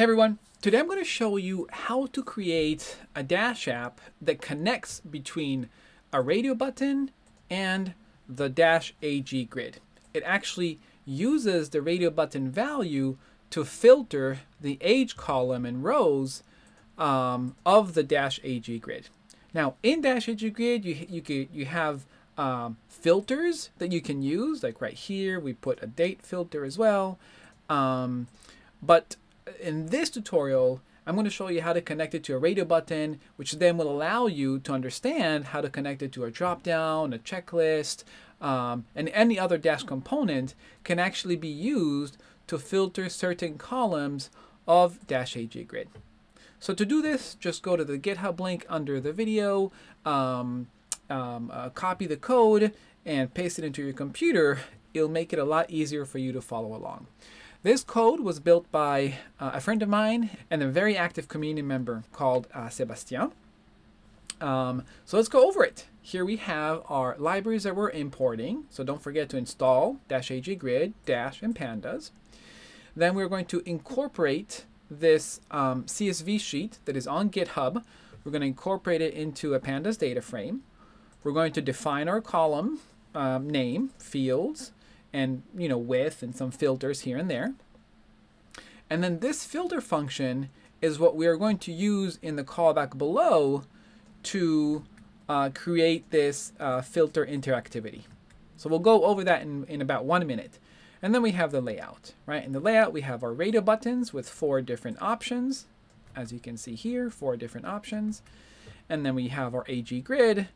Hey everyone, today I'm going to show you how to create a Dash app that connects between a radio button and the Dash AG grid. It actually uses the radio button value to filter the age column and rows of the Dash AG grid. Now in Dash AG grid, you have filters that you can use, like right here, we put a date filter as well. But in this tutorial, I'm going to show you how to connect it to a radio button, which then will allow you to understand how to connect it to a dropdown, a checklist, and any other Dash component can actually be used to filter certain columns of Dash AG grid. So to do this, just go to the GitHub link under the video, copy the code, and paste it into your computer. It'll make it a lot easier for you to follow along. This code was built by a friend of mine and a very active community member called Sébastien. So let's go over it. Here we have our libraries that we're importing. So don't forget to install Dash AG Grid, Dash, and Pandas. Then we're going to incorporate this CSV sheet that is on GitHub. We're going to incorporate it into a Pandas data frame. We're going to define our column name, fields, and width and some filters here and there. And then this filter function is what we are going to use in the callback below to create this filter interactivity. So we'll go over that in about 1 minute. And then we have the layout, right? In the layout, we have our radio buttons with 4 different options. As you can see here, 4 different options. And then we have our AG grid,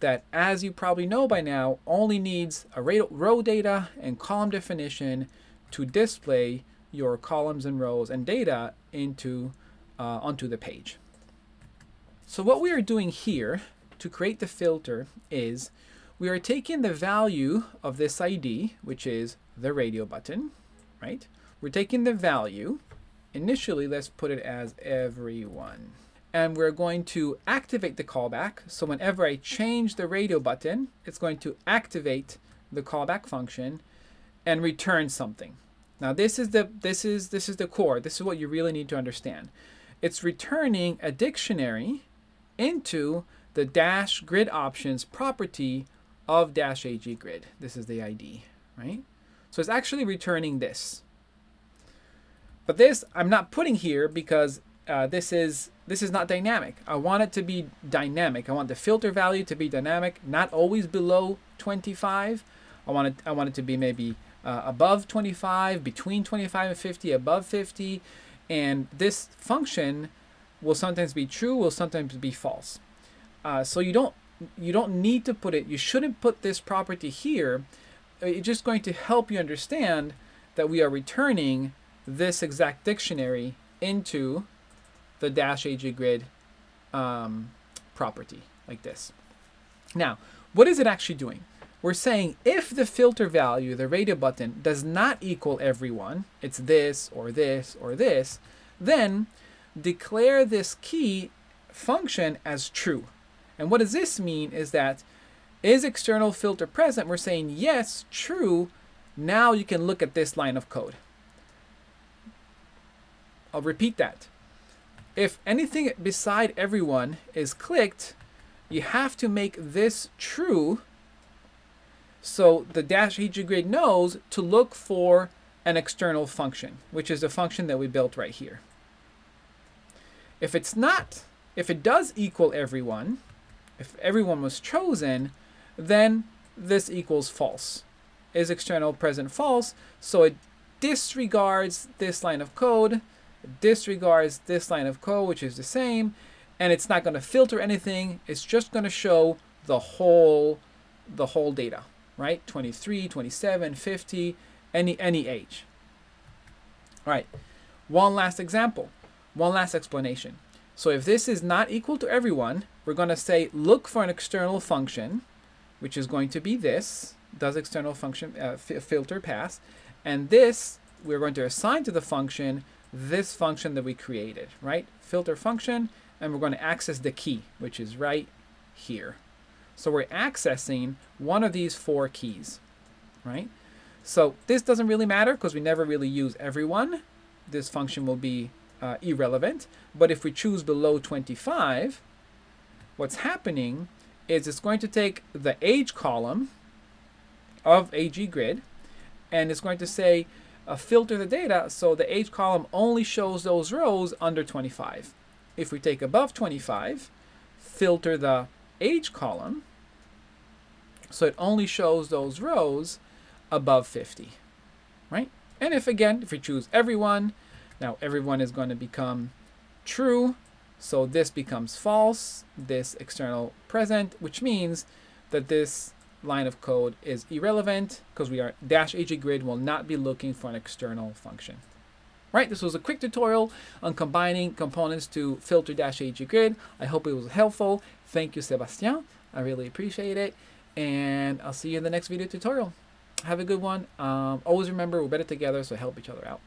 that, as you probably know by now, only needs a row data and column definition to display your columns and rows and data onto the page. So what we are doing here to create the filter is we are taking the value of this ID, which is the radio button, right? We're taking the value. Initially, let's put it as everyone. And we're going to activate the callback. So whenever I change the radio button, it's going to activate the callback function and return something. Now this is the core. This is what you really need to understand. It's returning a dictionary into the Dash grid options property of Dash AG grid. This is the ID, right? So it's actually returning this. But this I'm not putting here because this is not dynamic. I want it to be dynamic. I want the filter value to be dynamic, not always below 25. I want it to be maybe above 25, between 25 and 50, above 50. And this function will sometimes be true, will sometimes be false. So you don't need to put it. You shouldn't put this property here. It's just going to help you understand that we are returning this exact dictionary into the Dash AG grid property like this. Now, what is it actually doing? We're saying if the filter value, the radio button, does not equal everyone, it's this or this or this, then declare this key function as true. And what does this mean is that is external filter present? We're saying yes, true. Now you can look at this line of code. I'll repeat that. If anything beside everyone is clicked, you have to make this true so the Dash AG grid knows to look for an external function, which is the function that we built right here. If it's not, if it does equal everyone, if everyone was chosen, then this equals false. Is external present false? So it disregards this line of code, disregards this line of code, which is the same, and it's not going to filter anything. It's just going to show the whole data, right? 23, 27, 50, any age. All right. One last example, one last explanation. So if this is not equal to everyone, we're going to say look for an external function, which is going to be this. Does external function filter pass? And this we're going to assign to the function this function that we created, right? Filter function, and we're going to access the key, which is right here. So we're accessing one of these 4 keys, right? So this doesn't really matter because we never really use everyone. This function will be irrelevant. But if we choose below 25, what's happening is it's going to take the age column of AG grid, and it's going to say filter the data so the age column only shows those rows under 25. If we take above 25, filter the age column so it only shows those rows above 50, right? And if we choose everyone, now everyone is going to become true. So this becomes false, this external present, which means that this line of code is irrelevant because we are dash AG grid will not be looking for an external function. Right, this was a quick tutorial on combining components to filter dash AG grid. I hope it was helpful. Thank you, Sébastien. I really appreciate it. And I'll see you in the next video tutorial. Have a good one. Always remember, we're better together, so help each other out.